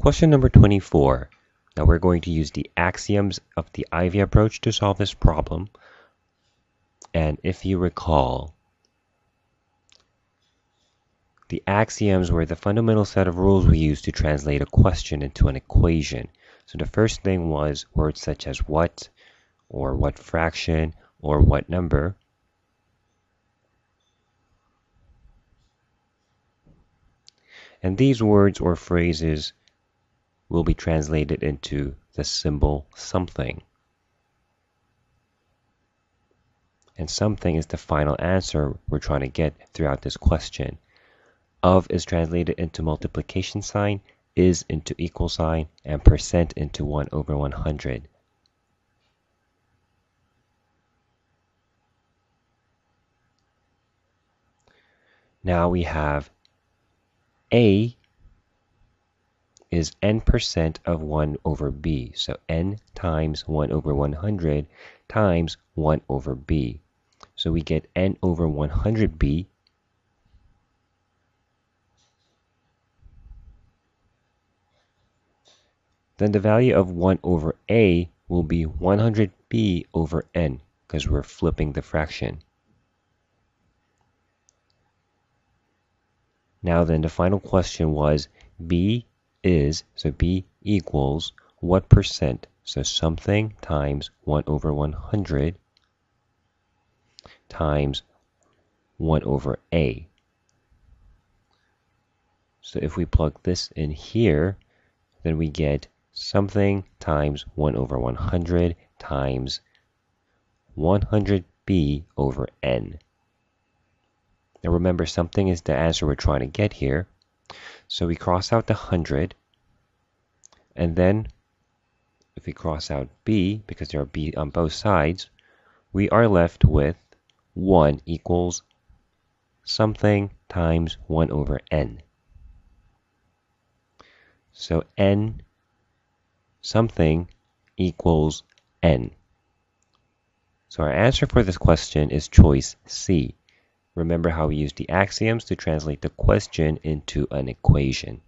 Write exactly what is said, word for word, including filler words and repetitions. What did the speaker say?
Question number twenty-four. Now we're going to use the axioms of the I V Y approach to solve this problem. And if you recall, the axioms were the fundamental set of rules we use to translate a question into an equation. So the first thing was words such as what, or what fraction, or what number. And these words or phrases will be translated into the symbol something. And something is the final answer we're trying to get throughout this question. Of is translated into multiplication sign, is into equal sign, and percent into one over one hundred. Now we have A is n percent of one over b. So n times one over one hundred times one over b. So we get n over one hundred b. Then the value of one over a will be one hundred b over n, because we're flipping the fraction. Now then, the final question was b is, so b equals what percent? So something times one over one hundred times one over a. So if we plug this in here, then we get something times one over one hundred times one hundred b over n. Now remember, something is the answer we're trying to get here. So we cross out the one hundred, and then if we cross out b, because there are b on both sides, we are left with one equals something times one over n. So n something equals n. So our answer for this question is choice C. Remember how we used the axioms to translate the question into an equation.